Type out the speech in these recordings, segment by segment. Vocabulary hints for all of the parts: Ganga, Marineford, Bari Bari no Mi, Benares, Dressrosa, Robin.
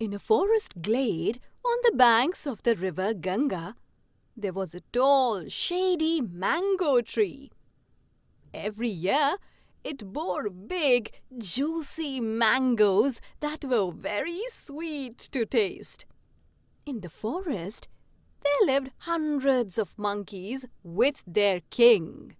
In a forest glade on the banks of the river Ganga, there was a tall, shady mango tree. Every year, it bore big, juicy mangoes that were very sweet to taste. In the forest, there lived hundreds of monkeys with their king.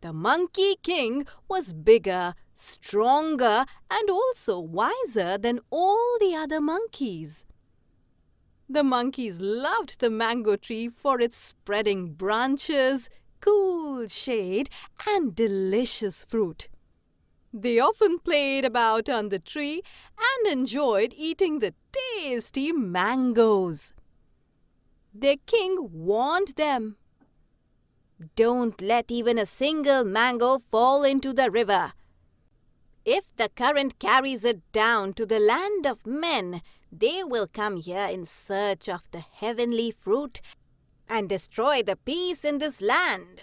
The monkey king was bigger, stronger, and also wiser than all the other monkeys. The monkeys loved the mango tree for its spreading branches, cool shade, and delicious fruit. They often played about on the tree and enjoyed eating the tasty mangoes. Their king warned them, "Don't let even a single mango fall into the river. If the current carries it down to the land of men, they will come here in search of the heavenly fruit and destroy the peace in this land."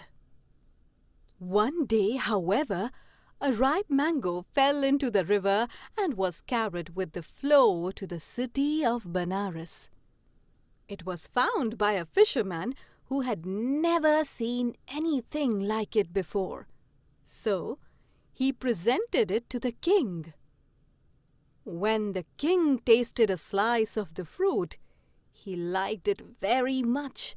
One day, however, a ripe mango fell into the river and was carried with the flow to the city of Benares. It was found by a fisherman who had never seen anything like it before. So he presented it to the king. When the king tasted a slice of the fruit, he liked it very much.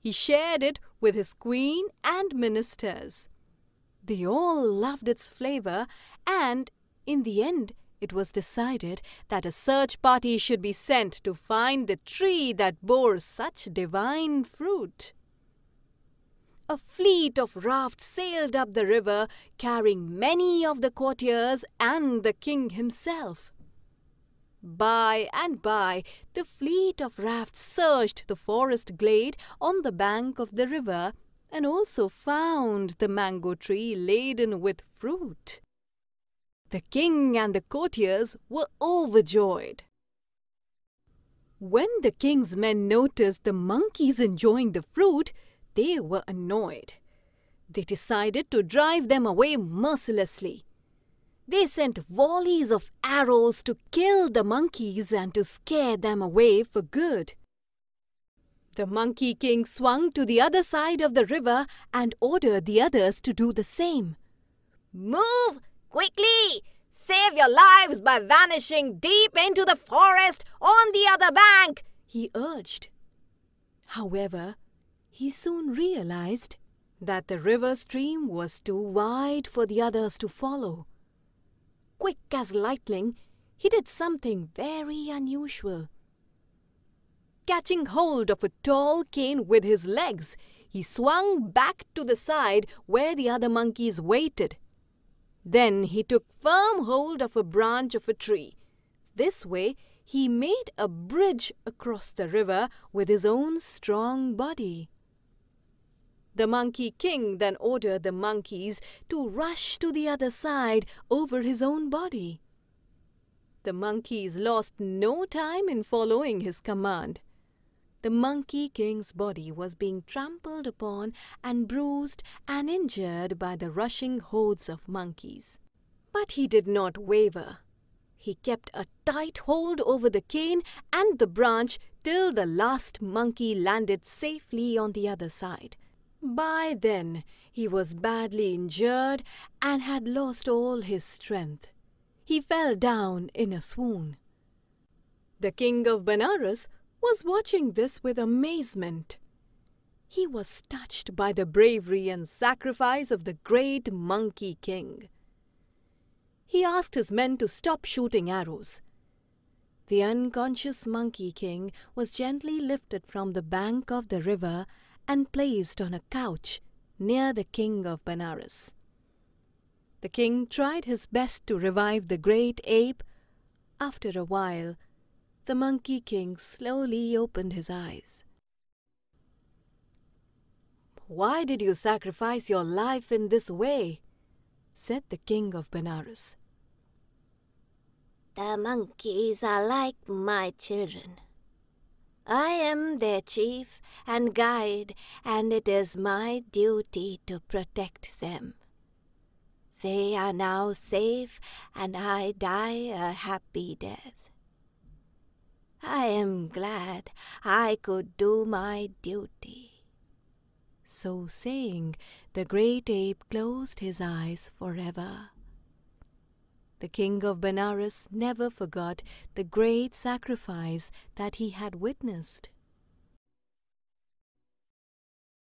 He shared it with his queen and ministers. They all loved its flavor, and in the end, it was decided that a search party should be sent to find the tree that bore such divine fruit. A fleet of rafts sailed up the river, carrying many of the courtiers and the king himself. By and by, the fleet of rafts searched the forest glade on the bank of the river and also found the mango tree laden with fruit. The king and the courtiers were overjoyed. When the king's men noticed the monkeys enjoying the fruit, they were annoyed. They decided to drive them away mercilessly. They sent volleys of arrows to kill the monkeys and to scare them away for good. The monkey king swung to the other side of the river and ordered the others to do the same. "Move! Quickly! Save your lives by vanishing deep into the forest on the other bank," he urged. However, he soon realized that the river stream was too wide for the others to follow. Quick as lightning, he did something very unusual. Catching hold of a tall cane with his legs, he swung back to the side where the other monkeys waited. Then he took firm hold of a branch of a tree. This way, he made a bridge across the river with his own strong body. The monkey king then ordered the monkeys to rush to the other side over his own body. The monkeys lost no time in following his command. The monkey king's body was being trampled upon and bruised and injured by the rushing hordes of monkeys. But he did not waver. He kept a tight hold over the cane and the branch till the last monkey landed safely on the other side. By then, he was badly injured and had lost all his strength. He fell down in a swoon. The king of Benares was watching this with amazement. He was touched by the bravery and sacrifice of the great monkey king. He asked his men to stop shooting arrows. The unconscious monkey king was gently lifted from the bank of the river and placed on a couch near the king of Benares. The king tried his best to revive the great ape. After a while, the monkey king slowly opened his eyes. "Why did you sacrifice your life in this way?" said the king of Benares. "The monkeys are like my children. I am their chief and guide, and it is my duty to protect them. They are now safe, and I die a happy death. I am glad I could do my duty." So saying, the great ape closed his eyes forever. The king of Benares never forgot the great sacrifice that he had witnessed.